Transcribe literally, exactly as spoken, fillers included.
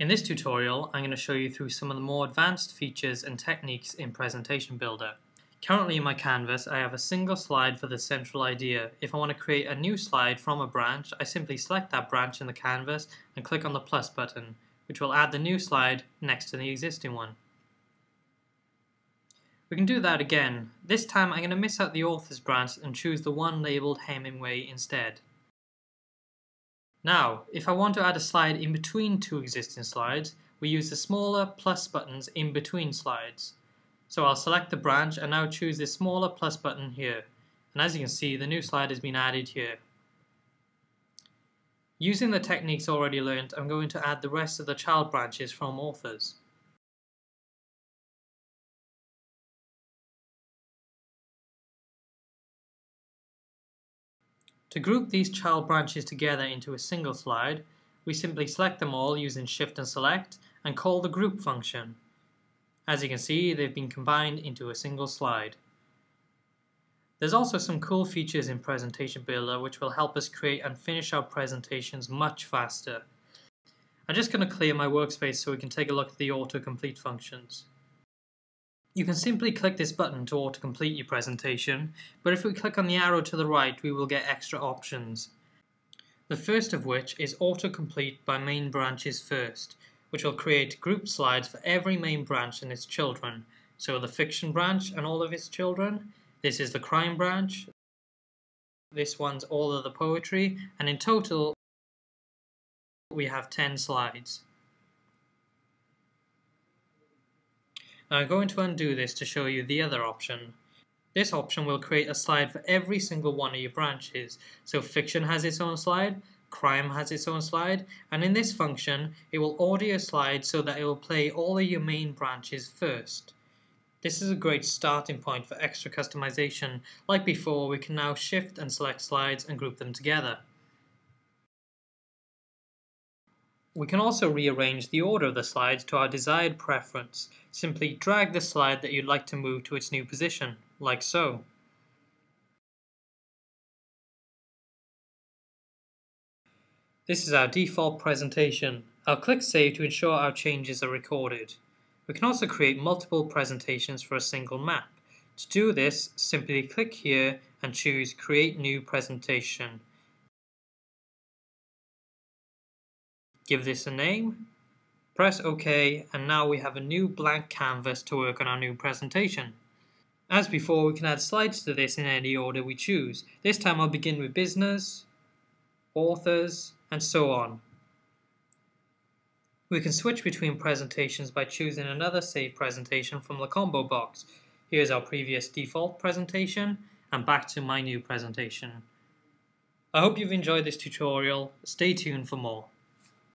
In this tutorial, I'm going to show you through some of the more advanced features and techniques in Presentation Builder. Currently in my canvas, I have a single slide for the central idea. If I want to create a new slide from a branch, I simply select that branch in the canvas and click on the plus button, which will add the new slide next to the existing one. We can do that again. This time I'm going to miss out the authors branch and choose the one labelled Hemingway instead. Now, if I want to add a slide in between two existing slides, we use the smaller plus buttons in between slides. So I'll select the branch and now choose this smaller plus button here. And as you can see, the new slide has been added here. Using the techniques already learnt, I'm going to add the rest of the child branches from authors. To group these child branches together into a single slide, we simply select them all using Shift and Select and call the group function. As you can see, they've been combined into a single slide. There's also some cool features in Presentation Builder which will help us create and finish our presentations much faster. I'm just going to clear my workspace so we can take a look at the autocomplete functions. You can simply click this button to autocomplete your presentation, but if we click on the arrow to the right, we will get extra options. The first of which is autocomplete by main branches first, which will create group slides for every main branch and its children. So the fiction branch and all of its children, this is the crime branch, this one's all of the poetry, and in total we have ten slides. Now I'm going to undo this to show you the other option. This option will create a slide for every single one of your branches. So fiction has its own slide, crime has its own slide, and in this function it will order your slide so that it will play all of your main branches first. This is a great starting point for extra customization. Like before, we can now shift and select slides and group them together. We can also rearrange the order of the slides to our desired preference. Simply drag the slide that you'd like to move to its new position, like so. This is our default presentation. I'll click Save to ensure our changes are recorded. We can also create multiple presentations for a single map. To do this, simply click here and choose Create New Presentation. Give this a name, press OK, and now we have a new blank canvas to work on our new presentation. As before, we can add slides to this in any order we choose. This time I'll begin with business, authors, and so on. We can switch between presentations by choosing another saved presentation from the combo box. Here's our previous default presentation, and back to my new presentation. I hope you've enjoyed this tutorial. Stay tuned for more.